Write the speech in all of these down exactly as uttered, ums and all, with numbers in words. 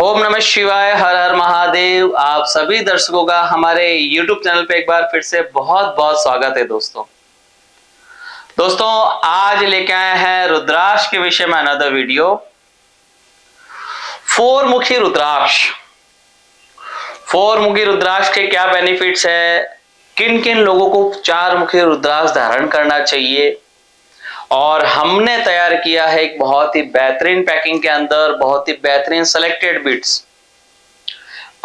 ओम नमः शिवाय। हर हर महादेव। आप सभी दर्शकों का हमारे YouTube चैनल पे एक बार फिर से बहुत बहुत स्वागत है। दोस्तों दोस्तों आज लेके आए हैं रुद्राक्ष के विषय में अनदर वीडियो। फोर मुखी रुद्राक्ष, फोर मुखी रुद्राक्ष के क्या बेनिफिट्स है, किन किन लोगों को चार मुखी रुद्राक्ष धारण करना चाहिए, और हमने तैयार किया है एक बहुत ही बेहतरीन पैकिंग के अंदर बहुत ही बेहतरीन सिलेक्टेड बिट्स।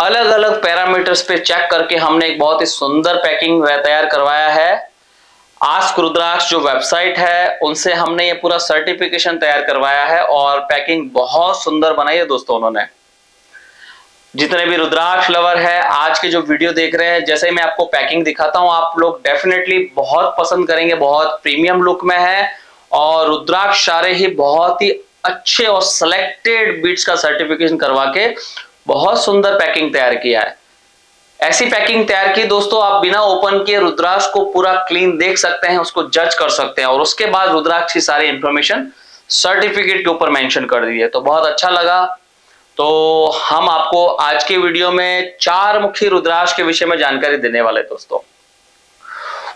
अलग अलग पैरामीटर्स पे चेक करके हमने एक बहुत ही सुंदर पैकिंग तैयार करवाया है। आस्क रुद्राक्ष जो वेबसाइट है उनसे हमने ये पूरा सर्टिफिकेशन तैयार करवाया है और पैकिंग बहुत सुंदर बनाई है दोस्तों उन्होंने। जितने भी रुद्राक्ष लवर है आज के जो वीडियो देख रहे हैं, जैसे मैं आपको पैकिंग दिखाता हूँ आप लोग डेफिनेटली बहुत पसंद करेंगे। बहुत प्रीमियम लुक में है और रुद्राक्ष सारे ही बहुत ही अच्छे और सिलेक्टेड बीट्स का सर्टिफिकेशन करवा के बहुत सुंदर पैकिंग तैयार किया है। ऐसी पैकिंग तैयार की दोस्तों आप बिना ओपन किए रुद्राक्ष को पूरा क्लीन देख सकते हैं, उसको जज कर सकते हैं और उसके बाद रुद्राक्ष की सारी इंफॉर्मेशन सर्टिफिकेट के ऊपर मेंशन कर दी है। तो बहुत अच्छा लगा। तो हम आपको आज के वीडियो में चार मुखी रुद्राक्ष के विषय में जानकारी देने वाले दोस्तों।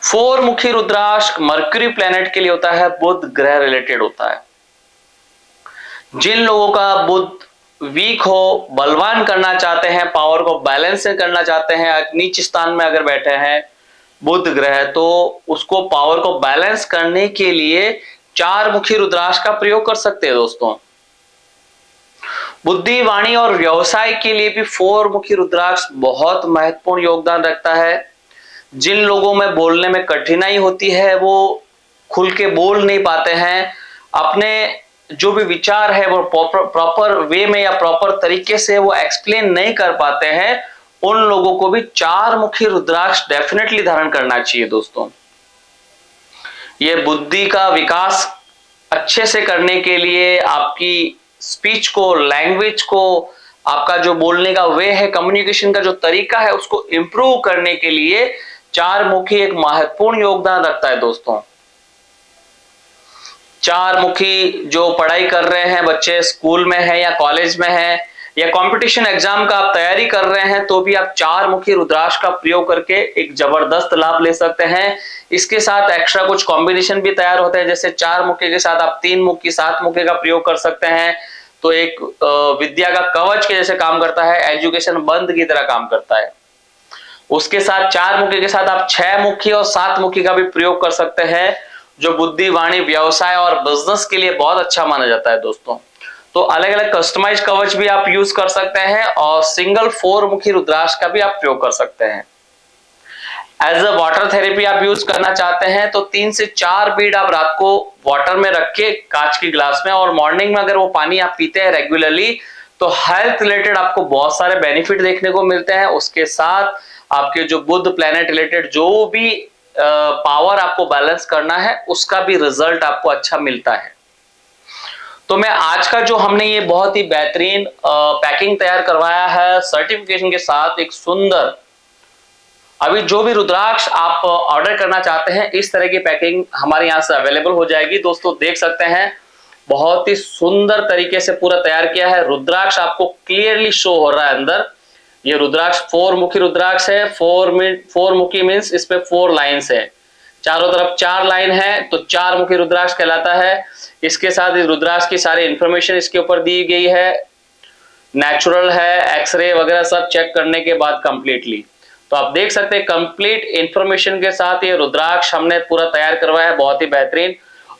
फोर मुखी रुद्राक्ष मर्क्यूरी प्लेनेट के लिए होता है, बुध ग्रह रिलेटेड होता है। जिन लोगों का बुध वीक हो, बलवान करना चाहते हैं, पावर को बैलेंस करना चाहते हैं, नीच स्थान में अगर बैठे हैं बुध ग्रह, तो उसको पावर को बैलेंस करने के लिए चार मुखी रुद्राक्ष का प्रयोग कर सकते हैं दोस्तों। बुद्धि, वाणी और व्यवसाय के लिए भी फोर मुखी रुद्राक्ष बहुत महत्वपूर्ण योगदान रखता है। जिन लोगों में बोलने में कठिनाई होती है, वो खुल के बोल नहीं पाते हैं, अपने जो भी विचार है वो प्रॉपर वे में या प्रॉपर तरीके से वो एक्सप्लेन नहीं कर पाते हैं, उन लोगों को भी चार मुखी रुद्राक्ष डेफिनेटली धारण करना चाहिए दोस्तों। ये बुद्धि का विकास अच्छे से करने के लिए, आपकी स्पीच को, लैंग्वेज को, आपका जो बोलने का वे है, कम्युनिकेशन का जो तरीका है, उसको इम्प्रूव करने के लिए चार मुखी एक महत्वपूर्ण योगदान रखता है दोस्तों। चार मुखी जो पढ़ाई कर रहे हैं बच्चे, स्कूल में है या कॉलेज में है या कंपटीशन एग्जाम का आप तैयारी कर रहे हैं, तो भी आप चार मुखी रुद्राक्ष का प्रयोग करके एक जबरदस्त लाभ ले सकते हैं। इसके साथ एक्स्ट्रा कुछ कॉम्बिनेशन भी तैयार होते हैं, जैसे चार मुखी के साथ आप तीन मुखी, सात मुखी का प्रयोग कर सकते हैं। तो एक विद्या का कवच के जैसे काम करता है, एजुकेशन बंद की तरह काम करता है। उसके साथ चार मुखी के साथ आप छह मुखी और सात मुखी का भी प्रयोग कर सकते हैं, जो बुद्धि, वाणी, व्यवसाय और बिजनेस के लिए बहुत अच्छा माना जाता है दोस्तों। तो अलग अलग कस्टमाइज कवच भी आप यूज कर सकते हैं और सिंगल फोर मुखी रुद्राक्ष का भी आप प्रयोग कर सकते हैं। एज अ वाटर थेरेपी आप यूज करना चाहते हैं तो तीन से चार बीड आप रात को वाटर में रख के कांच की ग्लास में, और मॉर्निंग में अगर वो पानी आप पीते हैं रेगुलरली, तो हेल्थ रिलेटेड आपको बहुत सारे बेनिफिट देखने को मिलते हैं। उसके साथ आपके जो बुध प्लेनेट रिलेटेड जो भी पावर आपको बैलेंस करना है, उसका भी रिजल्ट आपको अच्छा मिलता है। तो मैं आज का जो हमने ये बहुत ही बेहतरीन पैकिंग तैयार करवाया है सर्टिफिकेशन के साथ, एक सुंदर, अभी जो भी रुद्राक्ष आप ऑर्डर करना चाहते हैं इस तरह की पैकिंग हमारे यहाँ से अवेलेबल हो जाएगी दोस्तों। देख सकते हैं बहुत ही सुंदर तरीके से पूरा तैयार किया है। रुद्राक्ष आपको क्लियरली शो हो रहा है अंदर। ये रुद्राक्ष फोर मुखी रुद्राक्ष है। फोर फोर मुखी मीन्स इसमें फोर लाइन्स है, चारों तरफ चार लाइन है, तो चार मुखी रुद्राक्ष कहलाता है। इसके साथ इस रुद्राक्ष की सारी इंफॉर्मेशन इसके ऊपर दी गई है, नेचुरल है, एक्सरे वगैरह सब चेक करने के बाद कंप्लीटली। तो आप देख सकते हैं कंप्लीट इंफॉर्मेशन के साथ ये रुद्राक्ष हमने पूरा तैयार करवाया है, बहुत ही बेहतरीन।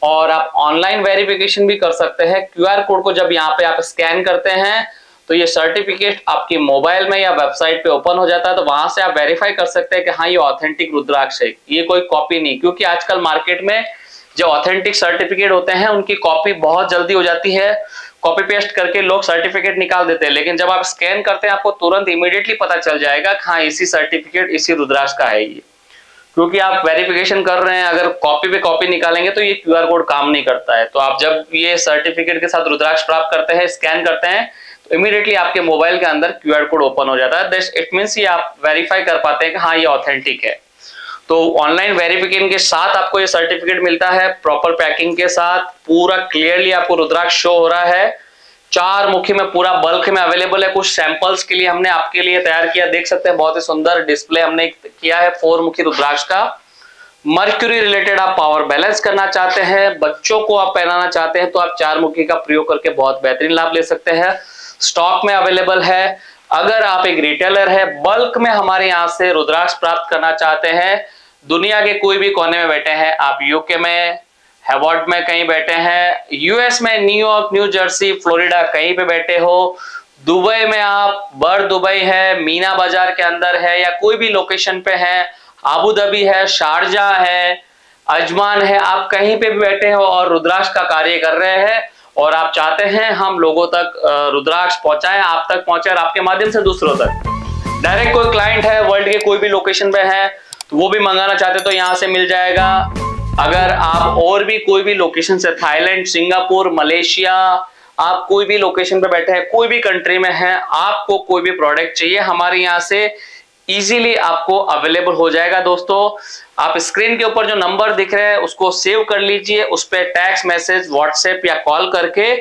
और आप ऑनलाइन वेरिफिकेशन भी कर सकते हैं। क्यूआर कोड को जब यहाँ पे आप स्कैन करते हैं तो ये सर्टिफिकेट आपके मोबाइल में या वेबसाइट पे ओपन हो जाता है, तो वहां से आप वेरीफाई कर सकते हैं कि हाँ ये ऑथेंटिक रुद्राक्ष है, ये कोई कॉपी नहीं। क्योंकि आजकल मार्केट में जो ऑथेंटिक सर्टिफिकेट होते हैं उनकी कॉपी बहुत जल्दी हो जाती है, कॉपी पेस्ट करके लोग सर्टिफिकेट निकाल देते हैं। लेकिन जब आप स्कैन करते हैं आपको तुरंत इमीडिएटली पता चल जाएगा कि हाँ इसी सर्टिफिकेट इसी रुद्राक्ष का है ये, क्योंकि आप वेरिफिकेशन कर रहे हैं। अगर कॉपी पे कॉपी निकालेंगे तो ये क्यूआर कोड काम नहीं करता है। तो आप जब ये सर्टिफिकेट के साथ रुद्राक्ष प्राप्त करते हैं, स्कैन करते हैं, तो इमीडिएटली आपके मोबाइल के अंदर क्यूआर कोड ओपन हो जाता है। दैट्स इट मींस ये आप वेरीफाई कर पाते हैं कि हाँ ये ऑथेंटिक है। तो ऑनलाइन वेरिफिकेशन के साथ आपको ये सर्टिफिकेट मिलता है, प्रॉपर पैकिंग के साथ पूरा क्लियरली आपको रुद्राक्ष शो हो रहा है। चार मुखी में पूरा बल्क में अवेलेबल है। कुछ सैंपल्स के लिए हमने आपके लिए तैयार किया, देख सकते हैं बहुत ही सुंदर डिस्प्ले हमने किया है फोर मुखी रुद्राक्ष का। मर्क्यूरी रिलेटेड आप पावर बैलेंस करना चाहते हैं, बच्चों को आप पहनाना चाहते हैं तो आप चार मुखी का प्रयोग करके बहुत बेहतरीन लाभ ले सकते हैं। स्टॉक में अवेलेबल है। अगर आप एक रिटेलर है, बल्क में हमारे यहाँ से रुद्राक्ष प्राप्त करना चाहते हैं, दुनिया के कोई भी कोने में बैठे हैं आप, यूके में हैवर्ड में कहीं बैठे हैं, यूएस में न्यूयॉर्क, न्यू जर्सी, फ्लोरिडा कहीं पे बैठे हो, दुबई में आप, बर दुबई है, मीना बाजार के अंदर है या कोई भी लोकेशन पे है, आबू धाबी है, शारजा है, अजमान है, आप कहीं पे भी बैठे हो और रुद्राक्ष का कार्य कर रहे हैं और आप चाहते हैं हम लोगों तक रुद्राक्ष पहुंचाएं, आप तक पहुंचे और आपके माध्यम से दूसरों तक। डायरेक्ट कोई क्लाइंट है वर्ल्ड के कोई भी लोकेशन पे है तो वो भी मंगाना चाहते तो यहाँ से मिल जाएगा। अगर आप और भी कोई भी लोकेशन से, थाईलैंड, सिंगापुर, मलेशिया, आप कोई भी लोकेशन पे बैठे हैं, कोई भी कंट्री में हैं, आपको कोई भी प्रोडक्ट चाहिए हमारे यहाँ से इजीली आपको अवेलेबल हो जाएगा। दोस्तों आप स्क्रीन के ऊपर जो नंबर दिख रहे हैं उसको सेव कर लीजिए, उस पर टेक्स्ट मैसेज, व्हाट्सएप या कॉल करके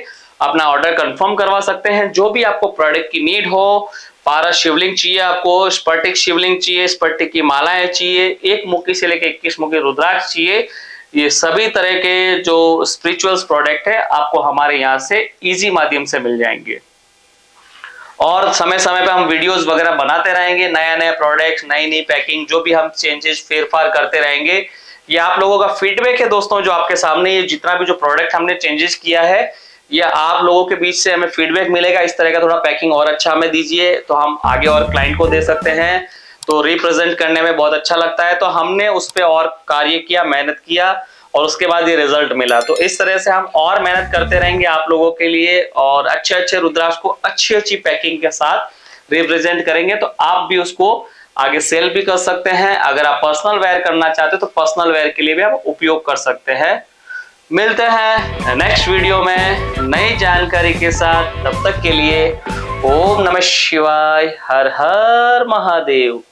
अपना ऑर्डर कंफर्म करवा सकते हैं। जो भी आपको प्रोडक्ट की नीड हो, पारा शिवलिंग चाहिए आपको, स्फटिक शिवलिंग चाहिए, स्फटिक की मालाएं चाहिए, एक मुखी से लेकर इक्कीस मुखी रुद्राक्ष चाहिए, ये सभी तरह के जो स्पिरिचुअल्स प्रोडक्ट है आपको हमारे यहाँ से इजी माध्यम से मिल जाएंगे। और समय समय पे हम वीडियोस वगैरह बनाते रहेंगे, नया नया प्रोडक्ट्स, नई नई पैकिंग, जो भी हम चेंजेस फेरफार करते रहेंगे। ये आप लोगों का फीडबैक है दोस्तों जो आपके सामने, ये जितना भी जो प्रोडक्ट हमने चेंजेस किया है ये आप लोगों के बीच से हमें फीडबैक मिलेगा। इस तरह का थोड़ा पैकिंग और अच्छा हमें दीजिए तो हम आगे और क्लाइंट को दे सकते हैं, तो रिप्रेजेंट करने में बहुत अच्छा लगता है। तो हमने उस पर और कार्य किया, मेहनत किया और उसके बाद ये रिजल्ट मिला। तो इस तरह से हम और मेहनत करते रहेंगे आप लोगों के लिए और अच्छे अच्छे रुद्राक्ष को अच्छी अच्छी पैकिंग के साथ रिप्रेजेंट करेंगे, तो आप भी उसको आगे सेल भी कर सकते हैं। अगर आप पर्सनल वेयर करना चाहते हो तो पर्सनल वेयर के लिए भी आप उपयोग कर सकते हैं। मिलते हैं नेक्स्ट वीडियो में नई जानकारी के साथ, तब तक के लिए ओम नमः शिवाय, हर हर महादेव।